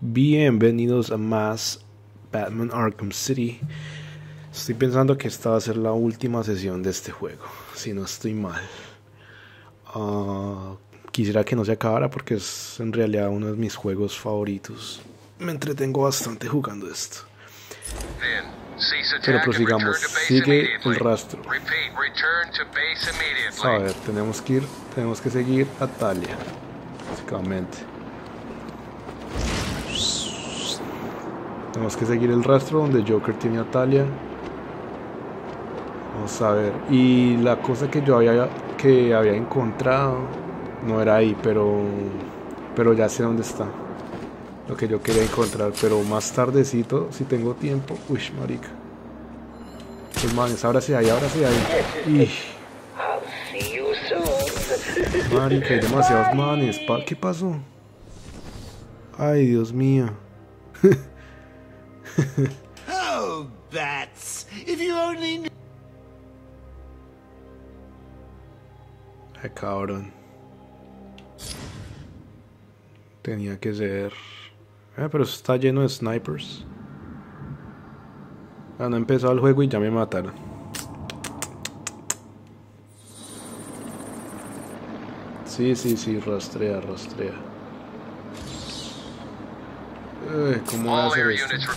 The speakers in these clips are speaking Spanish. Bienvenidos a más Batman Arkham City. Estoy pensando que esta va a ser la última sesión de este juego, si no estoy mal. Quisiera que no se acabara porque es en realidad uno de mis juegos favoritos. Me entretengo bastante jugando esto. Pero prosigamos, sigue el rastro. A ver, tenemos que seguir a Talia, básicamente. Tenemos que seguir el rastro donde Joker tiene a Talia. Vamos a ver. Y la cosa que yo había encontrado no era ahí, pero ya sé dónde está. Lo que yo quería encontrar, pero más tardecito, si tengo tiempo. Uy, marica. Pues manes, ahora sí hay. Y... marica, hay demasiados manes. ¿Qué pasó? Ay, Dios mío. Oh, bats. If you only knew... Ay, cabrón. Tenía que ser... pero eso está lleno de snipers. No he empezado el juego y ya me mataron. Sí, rastrea. ¿Cómo voy a hacer esto?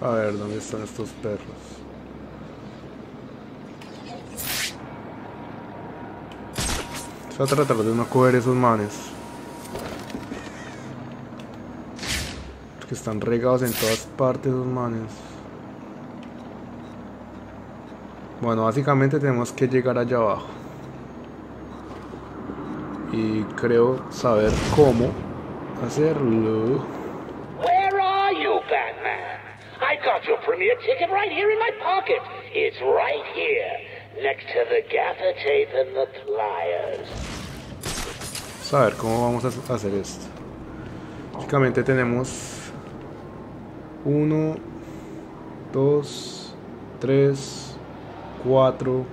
A ver, ¿dónde están estos perros? Voy a tratar de no coger esos manes, porque están regados en todas partes esos manes. Bueno, básicamente tenemos que llegar allá abajo. Y creo saber cómo hacerlo. Where are you, Batman? I got your premiere ticket right here in my pocket. It's right here. Next to the gaffer tape and the pliers. Vamos a ver cómo vamos a hacer esto. Básicamente tenemos 1, 2, 3, 4,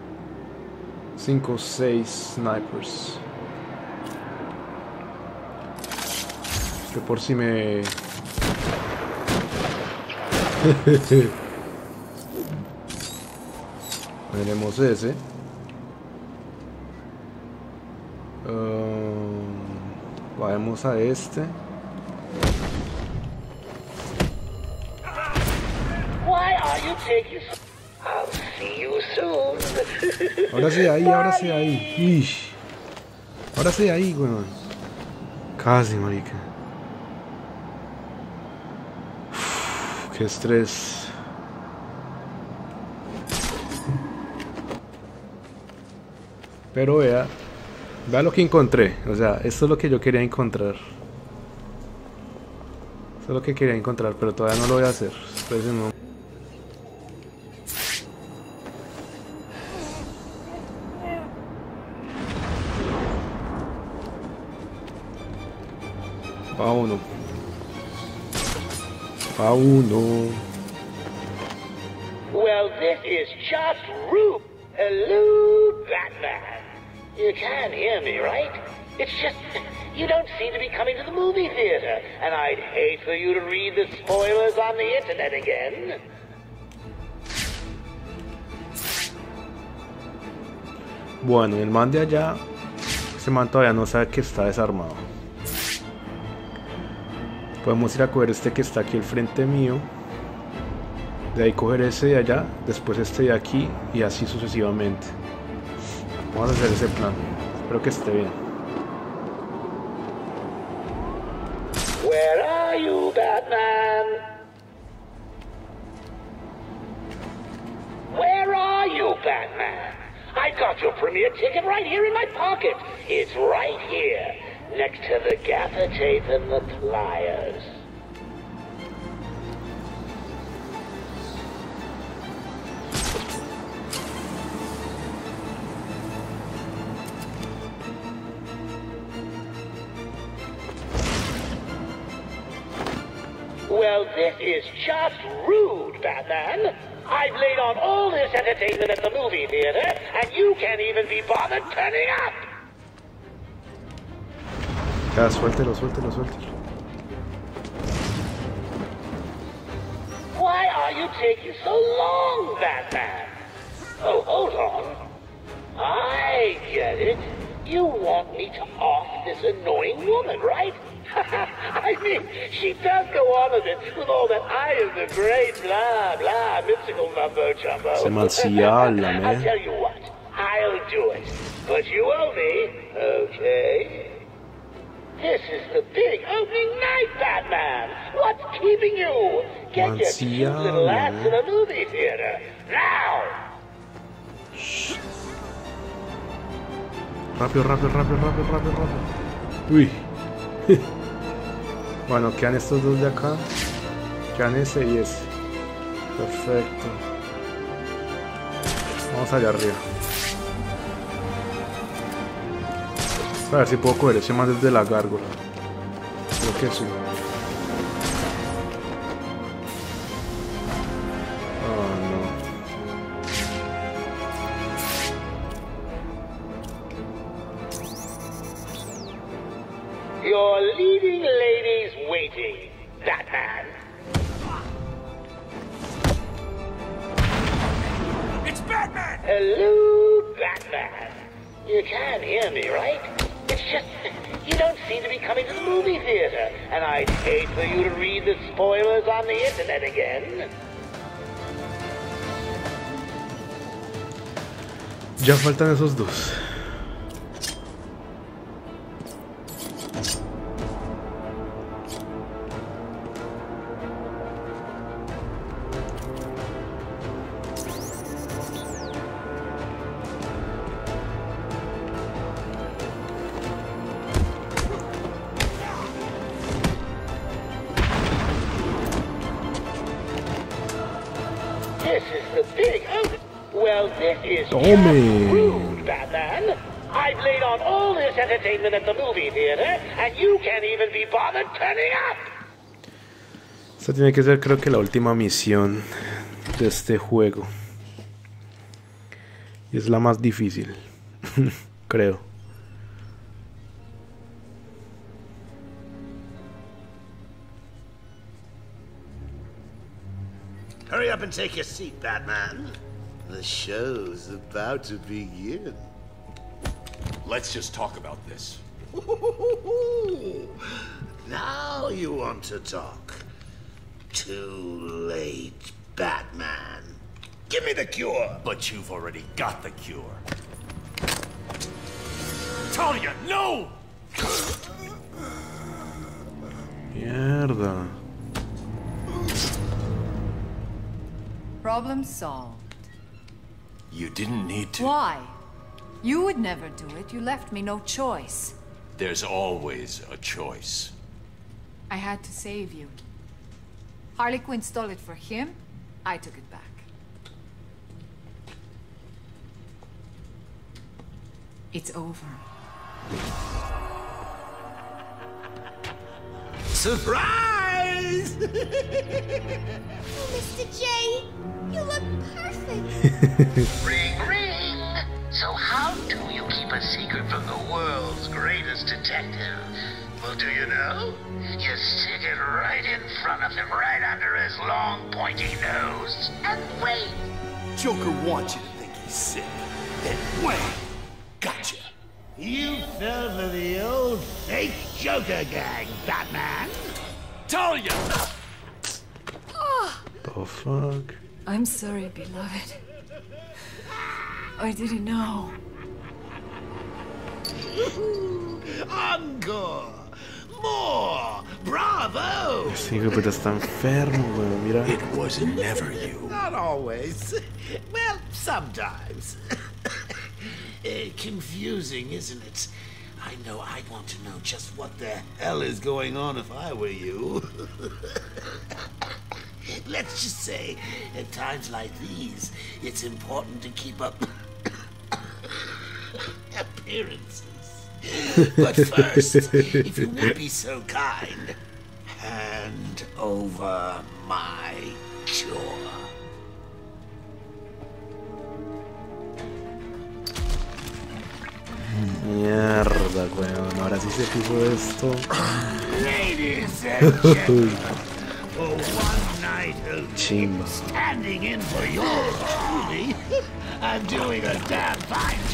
5, 6 snipers. Que por si me... tenemos ese. Vamos a este. Ahora sí ahí. Ish. Ahora sí ahí, güey. Casi, marica. Uf, qué estrés. Pero vea lo que encontré. O sea, esto es lo que yo quería encontrar. Esto es lo que quería encontrar, pero todavía no lo voy a hacer. Entonces no. Va uno. Well, this is just rude. Hello, Batman. You can hear me, right? It's just, you don't seem to be coming to the movie theater, and I'd hate for you to read the spoilers on the internet again. Bueno, el man de allá, ese man todavía no sabe que está desarmado. Podemos ir a coger este que está aquí al frente mío. De ahí coger ese de allá, después este de aquí y así sucesivamente. Vamos a hacer ese plan. Espero que esté bien. Where are you, Batman? Where are you, Batman? I got your premiere ticket right here in my pocket. It's right here, next to the gaffer tape and the pliers. Well, this is just rude, Batman. I've laid on all this entertainment at the movie theater, and you can't even be bothered turning up. Ya, suéltelo. Why are you taking so long, Batman? Oh, hold on. I get it. You want me to off this annoying woman, right? I mean, she does go on a bit with all that I am the great blah blah mystical mumbo jumbo. Se manciala, man. I tell you what, I'll do it. But you owe me, okay? This is the big opening night, Batman. What's keeping you? Get your cute little ass to the movie theater now. Shh. Rápido. Uy. Bueno, quedan estos dos de acá. Quedan ese y ese. Perfecto. Vamos allá arriba. A ver si puedo coger ese más desde la gárgola. Creo que sí. Ya faltan esos dos. Esta tiene que ser, creo que, la última misión de este juego. Y es la más difícil, creo. Hurry up and take your seat, Batman. The show's about to begin. Let's just talk about this. Now you want to talk. Too late, Batman. Give me the cure. But you've already got the cure. Talia, no! Mierda. Problem solved. You didn't need to. Why? You would never do it. You left me no choice. There's always a choice. I had to save you. Harley Quinn stole it for him. I took it back. It's over. Surprise! Oh, Mr. J, you look perfect. Ring. So how do you keep a secret from the world's greatest detective? Well, do you know? You stick it right in front of him, right under his long, pointy nose. And wait! Joker wants you to think he's sick. Then wait! Gotcha! You fell for the old fake Joker gang, Batman! Talia! Oh. The fuck? I'm sorry, beloved. I didn't know. Encore! More! Bravo! It was never you. Not always. Well, sometimes. Confusing, isn't it? I know I'd want to know just what the hell is going on if I were you. Let's just say, at times like these, it's important to keep up appearances. But first, if you would be so kind, hand over my cure. se fijó esto. Chimba.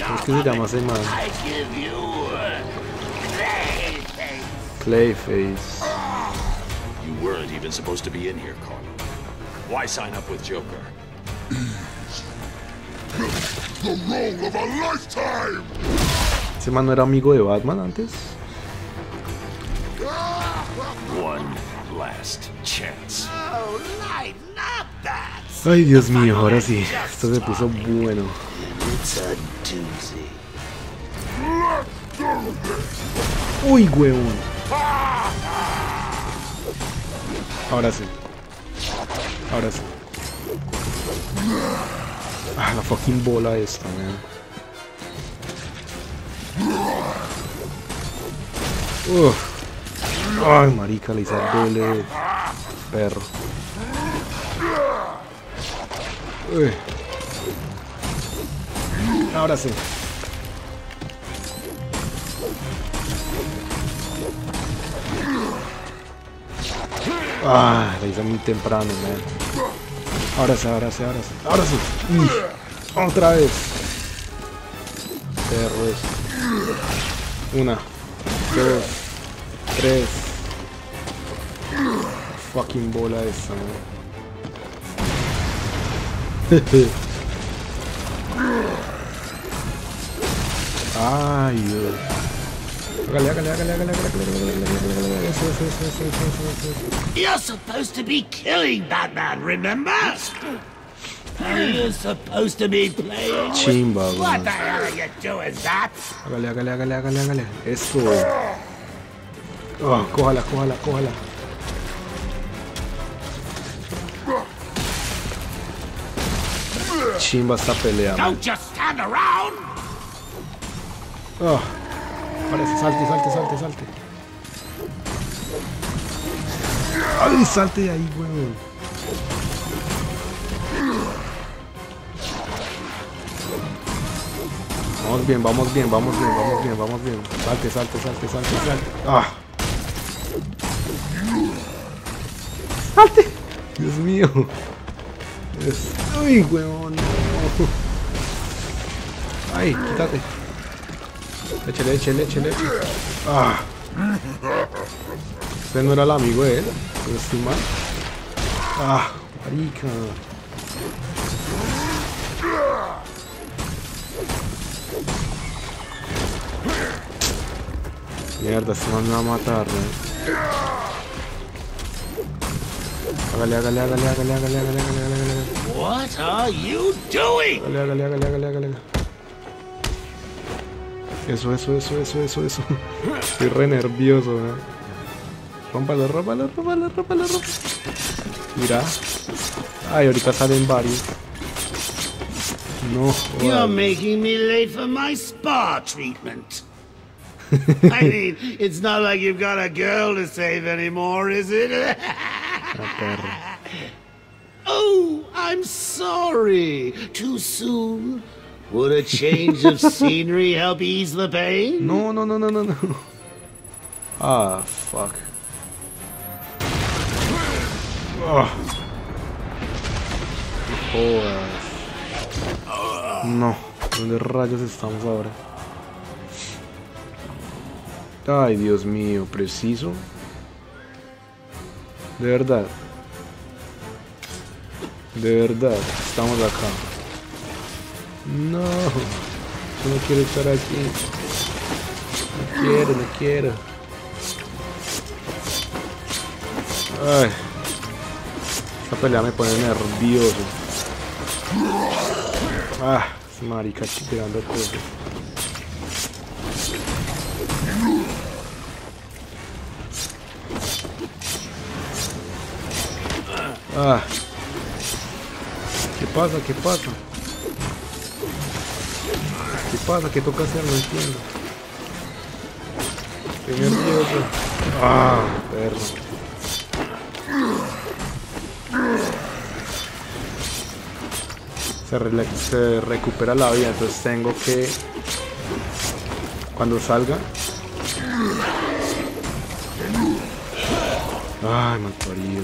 ¿Por qué se llama ese man? Clayface. You weren't even supposed to be in here, Carl. Why sign up with Joker? The role of a lifetime. ¿Ese man no era amigo de Batman antes? One last chance. Ay, Dios mío, ahora sí. Esto se puso bueno. Uy, huevón. Ahora sí. Ahora sí. Ah, la fucking bola esta, man. Ay, marica, le hice doble perro. Uy. Ahora sí. Ah, la hice muy temprano, man. Ahora sí, ahora sí, ahora sí. Ahora sí. Otra vez. Perros. 1, 2, 3. Fucking bola esa, man. Ay, Dios. Hágale, hágale, hágale, hágale, hágale. Eso, eso, eso, eso, eso, eso. You're supposed to be killing Batman, remember? You're supposed to be playing. Chimba, what the hell are you doing, that? Hágale, hágale, hágale, hágale, hágale. Eso. Oh, cójala, cójala, cójala. Chimba esta pelea. Don't just stand around. Oh. Parece, salte, salte, salte, salte. Ay, salte de ahí, weón. Vamos bien, vamos bien, vamos bien, vamos bien, vamos bien. Salte, salte, salte, salte, salte. Ah. Salte. Dios mío. Uy, weón. Ay, quítate. Échale, échale, échale. Ah. Este no era el amigo de él. Pero estoy mal. Ah, marica. Mierda, este man me va a matar, ¿no? Hágale, hágale, hágale, hágale, hágale, hágale, hágale, hágale. What are you doing? Hágale, hágale, hágale, hágale, hágale. Eso, eso, eso, eso, eso, eso. Estoy re nervioso, ¿eh? Rómpalo, rómpalo, rómpalo, rómpalo, rómpalo. Mira. Ay, ahorita salen varios. No. You're making me late for my spa treatment. I mean, it's not like you've got a girl to save anymore, is it? Oh, I'm sorry. Too soon. Would a change of scenery help ease the pain? No, no, no, no, no, no. Ah, fuck. Oh. No, ¿dónde rayos estamos ahora? Ay, Dios mío, preciso. De verdad. De verdad. Estamos acá. No. Yo no quiero estar aquí. No quiero, no quiero. Ay. Esta pelea me pone nervioso. Ah, ese marica tirando cosas. Ah. ¿Qué pasa? ¿Qué pasa? ¿Qué pasa? ¿Qué toca hacer? No entiendo. Estoy nervioso. Ah, perro. Se recupera la vida, entonces tengo que... Cuando salga... Ay, mal parido.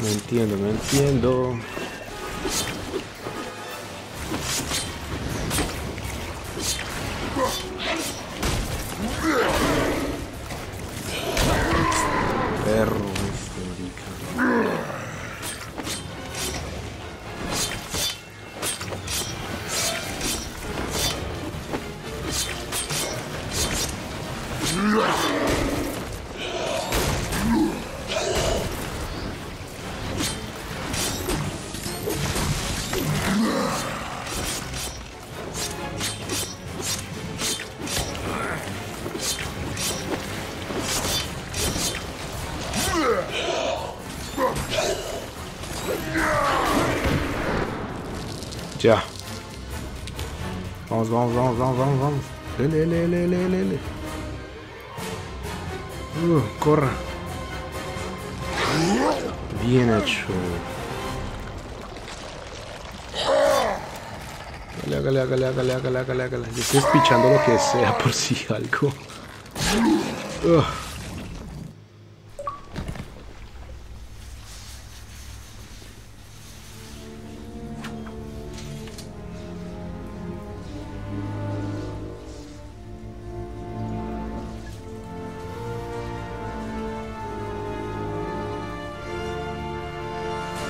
No entiendo. Ya. Vamos. Lele. Corra. Bien hecho. Hágale. Le estoy pichando lo que sea por si algo.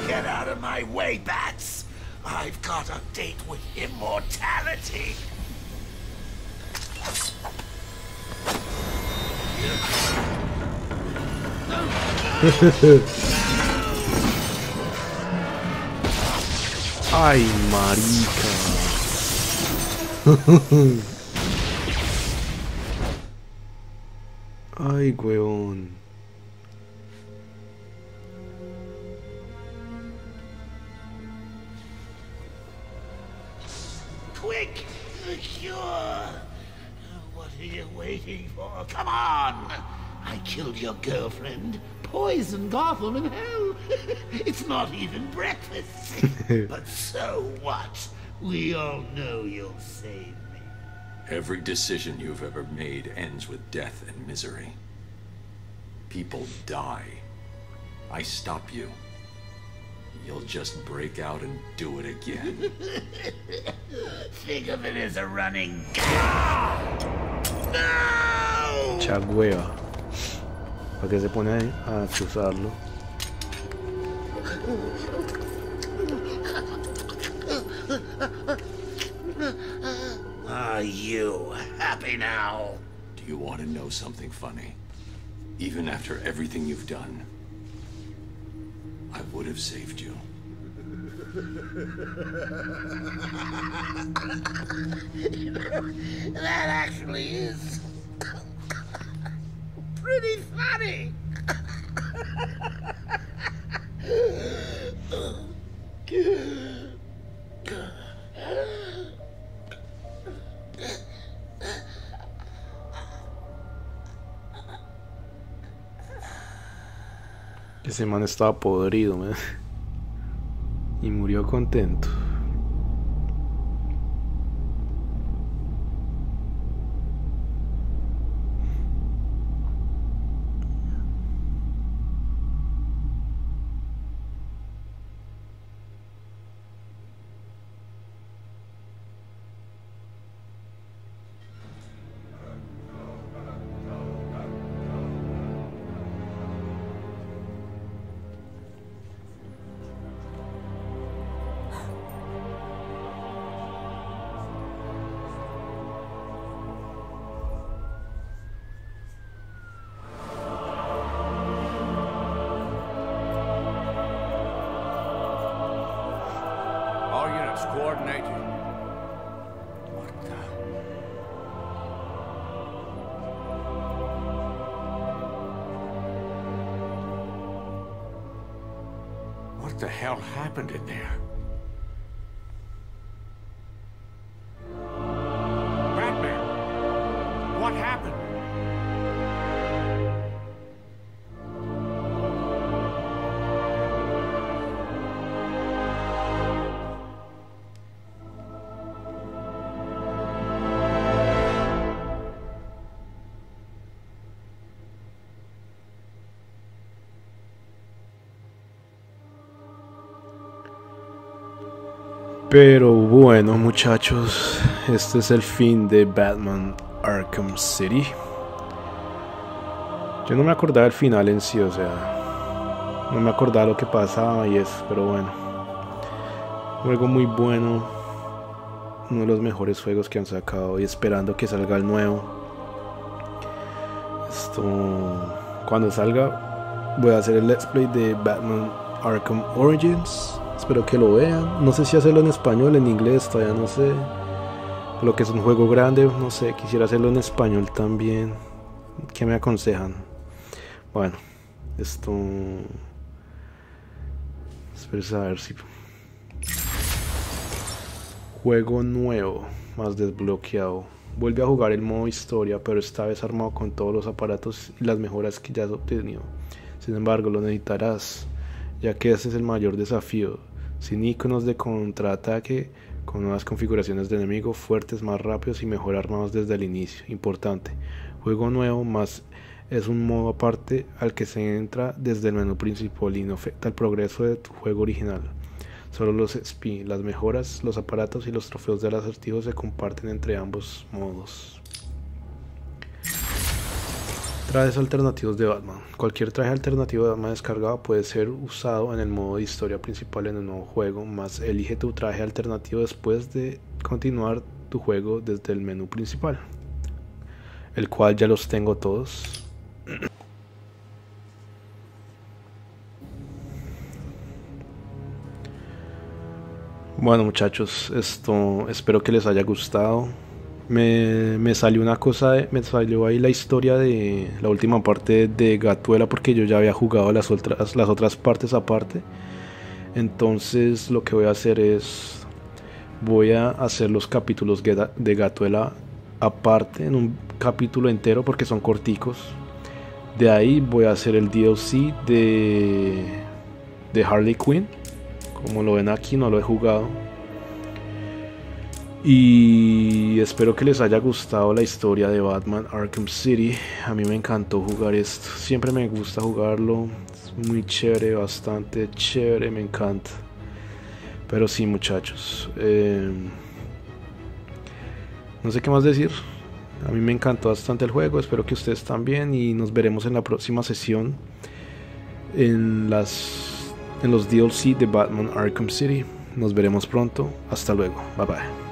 Get out of my way, bats! I've got a date with immortality! Ay, marica. Ay, weón. Quick, the cure! What are you waiting for? Come on! I killed your girlfriend, poisoned Gotham in hell. It's not even breakfast. But so what? We all know you'll save me. Every decision you've ever made ends with death and misery. People die. I stop you. You'll just break out and do it again. Think of it as a running no! Chagüea. ¿Para qué se pone ahí a chuzarlo? Are you happy now? Do you want to know something funny? Even after everything you've done, I would have saved you. That actually is pretty funny. Ese man estaba podrido, man. Y murió contento. Coordinated. What the? What the hell happened in there? Batman! What happened? Pero bueno, muchachos, este es el fin de Batman Arkham City. Yo no me acordaba el final en sí, o sea, no me acordaba lo que pasaba y eso, pero bueno. Juego muy bueno, uno de los mejores juegos que han sacado y esperando que salga el nuevo. Esto, cuando salga voy a hacer el let's play de Batman Arkham Origins. Espero que lo vean, no sé si hacerlo en español, en inglés, todavía no sé. Lo que es un juego grande, no sé, quisiera hacerlo en español también. ¿Qué me aconsejan? Bueno, esto... espero a ver si... Juego nuevo, más desbloqueado. Vuelve a jugar el modo historia, pero esta vez armado con todos los aparatos y las mejoras que ya has obtenido. Sin embargo, lo necesitarás, ya que ese es el mayor desafío, sin iconos de contraataque, con nuevas configuraciones de enemigos fuertes, más rápidos y mejor armados desde el inicio. Importante, juego nuevo más es un modo aparte al que se entra desde el menú principal y no afecta el progreso de tu juego original. Solo los XP, las mejoras, los aparatos y los trofeos del acertijo se comparten entre ambos modos. Trajes alternativos de Batman. Cualquier traje alternativo de Batman descargado puede ser usado en el modo de historia principal en el nuevo juego, más elige tu traje alternativo después de continuar tu juego desde el menú principal, el cual ya los tengo todos. Bueno, muchachos, esto espero que les haya gustado. Me salió una cosa, me salió ahí la historia de la última parte de Gatuela, porque yo ya había jugado las otras partes aparte. Entonces lo que voy a hacer es, voy a hacer los capítulos de Gatuela aparte, en un capítulo entero, porque son corticos. De ahí voy a hacer el DLC de Harley Quinn. Como lo ven aquí, no lo he jugado. Y espero que les haya gustado la historia de Batman Arkham City. A mí me encantó jugar esto, siempre me gusta jugarlo, es muy chévere, bastante chévere, me encanta. Pero sí, muchachos, no sé qué más decir, a mí me encantó bastante el juego, espero que ustedes también, y nos veremos en la próxima sesión en los DLC de Batman Arkham City. Nos veremos pronto, hasta luego, bye bye.